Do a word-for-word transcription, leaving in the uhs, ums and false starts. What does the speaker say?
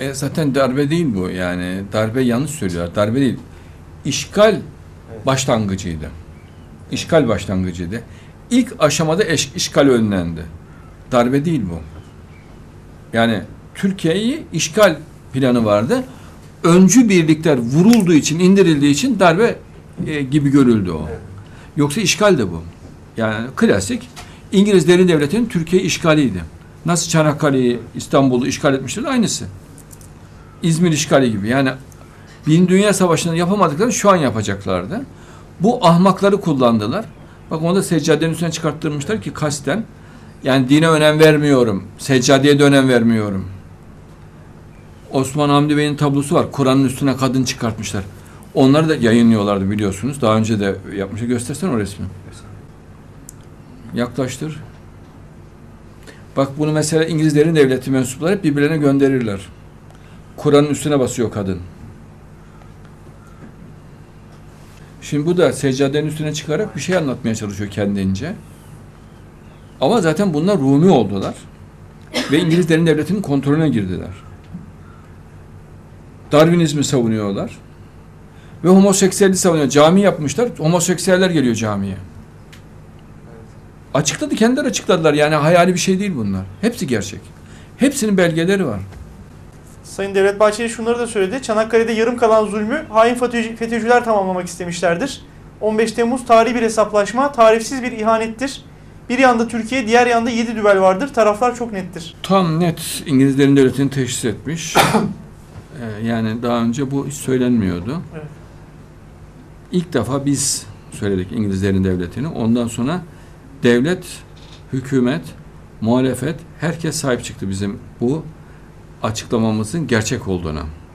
E zaten darbe değil bu yani. Darbe yanlış söylüyorlar. Darbe değil. İşgal evet. başlangıcıydı. İşgal başlangıcıydı. İlk aşamada eş, işgal önlendi. Darbe değil bu. Yani Türkiye'yi işgal planı vardı. Öncü birlikler vurulduğu için, indirildiği için darbe e, gibi görüldü o. Evet. Yoksa işgal de bu. Yani klasik İngiliz derin devletinin Türkiye'yi işgaliydi. Nasıl Çanakkale'yi, İstanbul'u işgal etmişlerdi, aynısı. İzmir işgali gibi. Yani Birinci Dünya Savaşı'nda yapamadıkları şu an yapacaklardı. Bu ahmakları kullandılar. Bak onu da seccadenin üstüne çıkarttırmışlar ki kasten. Yani dine önem vermiyorum. Seccadeye de önem vermiyorum. Osman Hamdi Bey'in tablosu var. Kur'an'ın üstüne kadın çıkartmışlar. Onları da yayınlıyorlardı biliyorsunuz. Daha önce de yapmışlar. Göstersen o resmi. Yaklaştır. Bak bunu mesela İngiliz derin devleti mensupları hep birbirlerine gönderirler. Kur'an'ın üstüne basıyor kadın. Şimdi bu da seccadenin üstüne çıkarak bir şey anlatmaya çalışıyor kendince. Ama zaten bunlar Rumi oldular. Ve İngiliz derin devletinin kontrolüne girdiler. Darwinizmi savunuyorlar. Ve homoseksüelliği savunuyor. Cami yapmışlar. Homoseksüeller geliyor camiye. Açıkladı. Kendileri açıkladılar. Yani hayali bir şey değil bunlar. Hepsi gerçek. Hepsinin belgeleri var. Sayın Devlet Bahçeli şunları da söyledi. Çanakkale'de yarım kalan zulmü hain FETÖ'cüler tamamlamak istemişlerdir. on beş Temmuz tarihi bir hesaplaşma, tarifsiz bir ihanettir. Bir yanda Türkiye, diğer yanda yedi dübel vardır. Taraflar çok nettir. Tam net İngilizlerin devletini teşhis etmiş. ee, yani daha önce bu hiç söylenmiyordu. Evet. İlk defa biz söyledik İngilizlerin devletini. Ondan sonra devlet, hükümet, muhalefet, herkes sahip çıktı bizim bu açıklamamızın gerçek olduğuna.